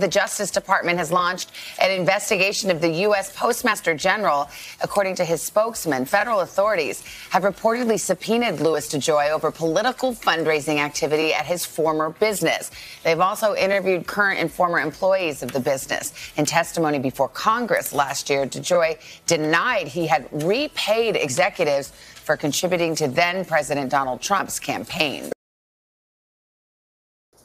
The Justice Department has launched an investigation of the U.S. Postmaster General. According to his spokesman, federal authorities have reportedly subpoenaed Louis DeJoy over political fundraising activity at his former business. They've also interviewed current and former employees of the business. In testimony before Congress last year, DeJoy denied he had repaid executives for contributing to then-President Donald Trump's campaign.